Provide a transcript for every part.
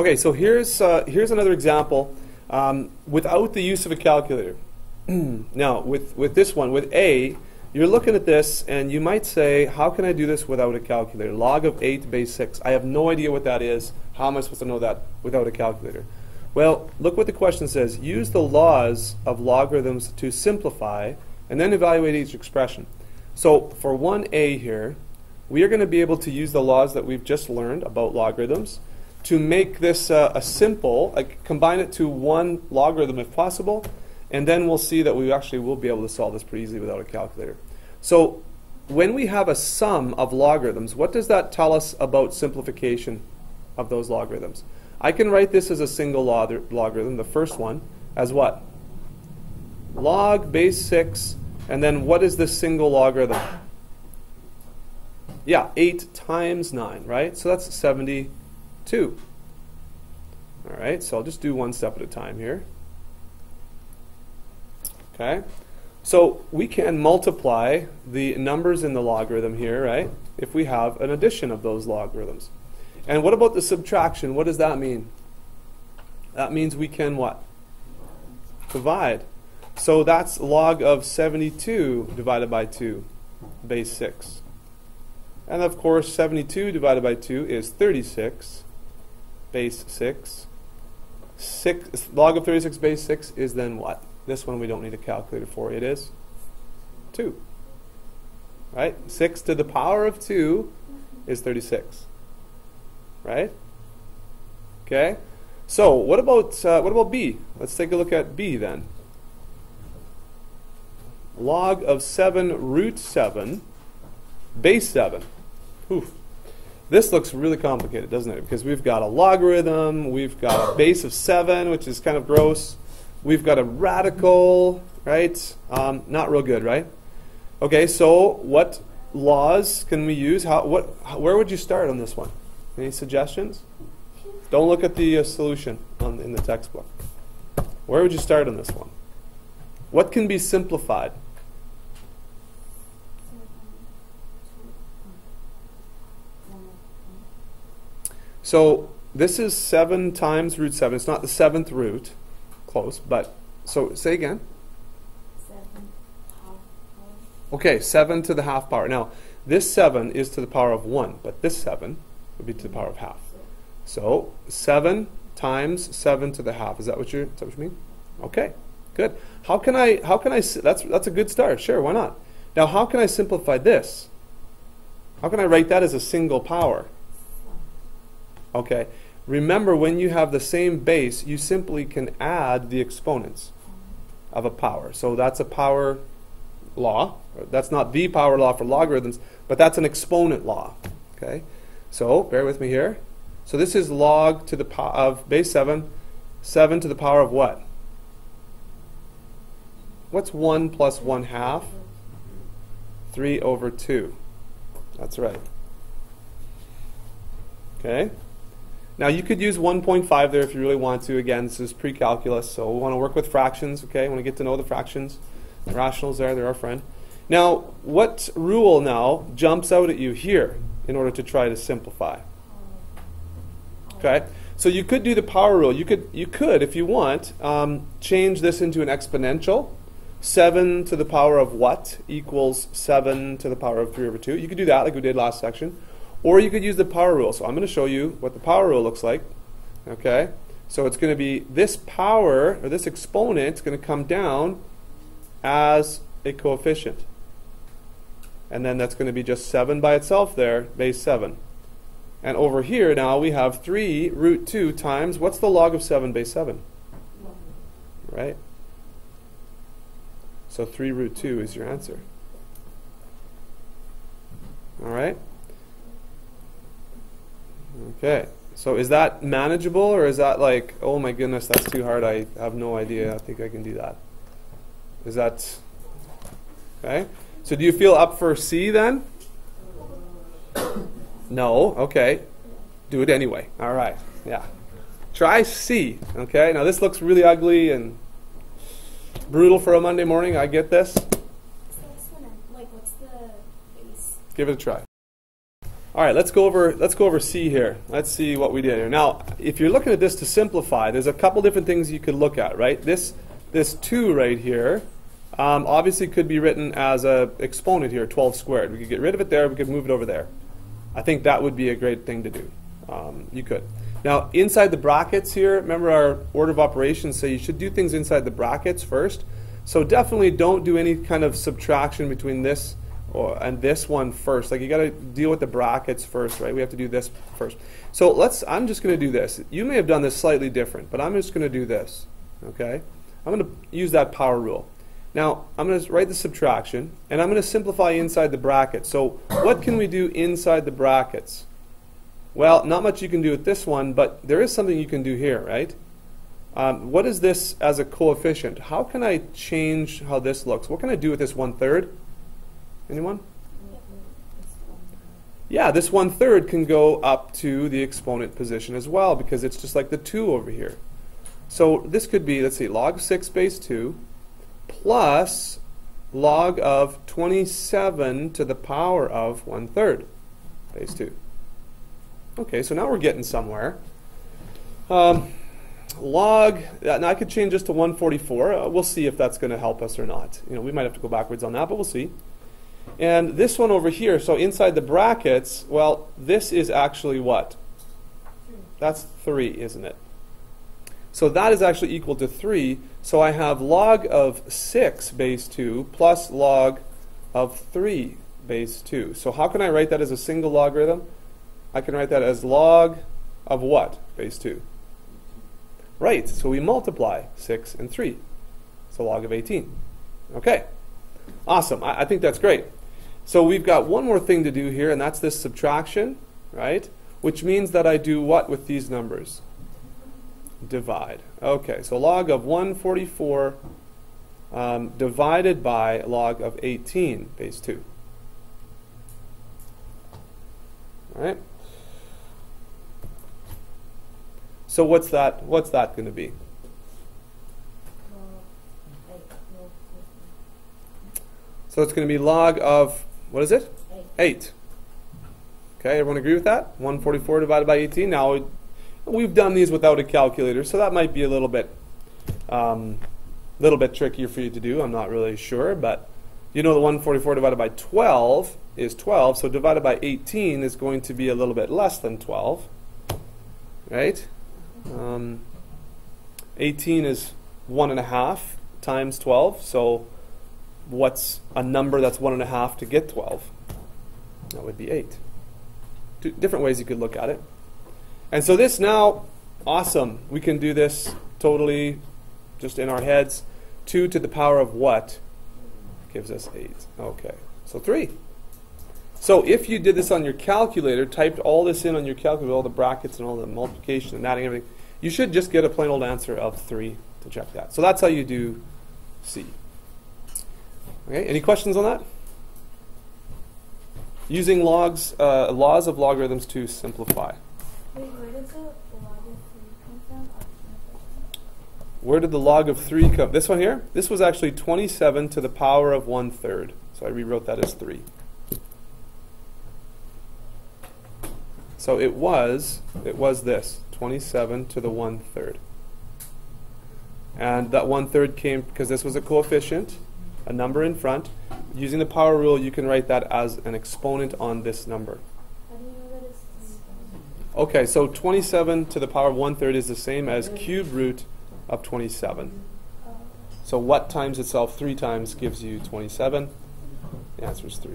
Okay, so here's another example without the use of a calculator. Now, with this one, with A, you're looking at this and you might say, how can I do this without a calculator? Log of A to base 6. I have no idea what that is. How am I supposed to know that without a calculator? Well, look what the question says. Use the laws of logarithms to simplify and then evaluate each expression. So for 1A here, we are going to be able to use the laws that we've just learned about logarithms to make this a simple, combine it to one logarithm if possible, and then we'll see that we actually will be able to solve this pretty easily without a calculator. So when we have a sum of logarithms, what does that tell us about simplification of those logarithms? I can write this as a single logarithm, the first one, as what? Log base 6, and then what is this single logarithm? Yeah, 8 times 9, right? So that's 72. All right, so I'll just do one step at a time here. Okay, so we can multiply the numbers in the logarithm here, right, if we have an addition of those logarithms. And what about the subtraction? What does that mean? That means we can what? Divide. So that's log of 72 divided by 2, base 6. And of course, 72 divided by 2 is 36, base 6. Log of 36 base 6 is then what? This one we don't need a calculator for. It is 2. Right? 6 to the power of 2 is 36. Right? Okay. So what about B? Let's take a look at B then. Log of 7 root 7 base 7. Oof. This looks really complicated, doesn't it? Because we've got a logarithm, we've got a base of 7, which is kind of gross. We've got a radical, right? Not real good, right? Okay, so what laws can we use? Where would you start on this one? Any suggestions? Don't look at the solution in the textbook. Where would you start on this one? What can be simplified? So this is 7 times root 7. It's not the 7th root. Close, but so say again. 7 half power. Okay, 7 to the half power. Now, this 7 is to the power of 1, but this 7 would be to the power of half. So 7 times 7 to the half. Is that what you mean? Okay, good. How can I? That's a good start. Sure, why not? Now, how can I simplify this? How can I write that as a single power? Okay. Remember, when you have the same base, you simply can add the exponents of a power. So that's a power law. That's not the power law for logarithms, but that's an exponent law. Okay. So bear with me here. So this is log to the power of base 7, 7 to the power of what? What's 1 plus 1 half? 3 over 2. That's right. Okay. Now you could use 1.5 there if you really want to. Again, this is pre-calculus, so we want to work with fractions, okay? We want to get to know the fractions. The rationals there, they're our friend. Now, what rule now jumps out at you here in order to try to simplify? Okay, so you could do the power rule. You could, if you want, change this into an exponential. 7 to the power of what equals 7 to the power of 3 over 2. You could do that like we did last section. Or you could use the power rule. So I'm going to show you what the power rule looks like. Okay, so it's going to be this power, or this exponent, is going to come down as a coefficient. And then that's going to be just 7 by itself there, base 7. And over here now we have 3 root 2 times, what's the log of 7 base 7? Right? So 3 root 2 is your answer. All right? Okay, so is that manageable, or is that like, oh my goodness, that's too hard, I have no idea, I think I can do that? Is that, okay? So do you feel up for C then? No, okay. Do it anyway, all right, yeah. Try C, okay? Now this looks really ugly and brutal for a Monday morning, I get this. So this one, like, what's the base? Give it a try. All right, let's go over C here. Let's see what we did here. Now, if you're looking at this to simplify, there's a couple different things you could look at, right? This 2 right here obviously could be written as a exponent here, 12 squared. We could get rid of it there. We could move it over there. I think that would be a great thing to do. You could. Now, inside the brackets here, remember our order of operations say you should do things inside the brackets first. So definitely don't do any kind of subtraction between this and this one first. Like, you got to deal with the brackets first, right? We have to do this first. So I'm just going to do this. You may have done this slightly different, but I'm just going to do this, okay? I'm going to use that power rule. Now, I'm going to write the subtraction, and I'm going to simplify inside the brackets. So what can we do inside the brackets? Well, not much you can do with this one, but there is something you can do here, right? What is this as a coefficient? How can I change how this looks? What can I do with this 1/3? Anyone? Yeah, this 1/3 can go up to the exponent position as well, because it's just like the 2 over here. So this could be, let's see, log 6 base 2 plus log of 27 to the power of 1/3 base 2. Okay, so now we're getting somewhere. Now I could change this to 144. We'll see if that's going to help us or not. You know, we might have to go backwards on that, but we'll see. And this one over here, so inside the brackets, well, this is actually what? That's 3, isn't it? So that is actually equal to 3. So I have log of 6 base 2 plus log of 3 base 2. So how can I write that as a single logarithm? I can write that as log of what? Base 2. Right, so we multiply 6 and 3. So log of 18. Okay, awesome. I think that's great. So we've got one more thing to do here, and that's this subtraction, right? Which means that I do what with these numbers? Divide. Okay, so log of 144 divided by log of 18 base 2. All right. So what's that going to be? So it's going to be log of, what is it? 8. Okay, everyone agree with that? 144 divided by 18. Now, we've done these without a calculator, so that might be a little bit trickier for you to do. I'm not really sure, but you know the 144 divided by 12 is 12, so divided by 18 is going to be a little bit less than 12, right? 18 is 1.5 times 12, so what's a number that's 1.5 to get 12? That would be 8. Two different ways you could look at it. And so this now, awesome, we can do this totally just in our heads. 2 to the power of what gives us 8? Okay, so 3. So if you did this on your calculator, typed all this in on your calculator, all the brackets and all the multiplication and adding everything, you should just get a plain old answer of 3 to check that. So that's how you do C. Okay, any questions on that? Using laws of logarithms to simplify. Wait, where did the log of 3 come from? Where did the log of 3 come? This one here? This was actually 27 to the power of 1/3. So I rewrote that as 3. So it was this, 27 to the 1/3. And that 1/3 came because this was a coefficient, a number in front. Using the power rule, you can write that as an exponent on this number. How do you know that it's the same? Okay, so 27 to the power of 1/3 is the same as cube root of 27. So what times itself 3 times gives you 27? The answer is 3.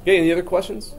Okay, any other questions?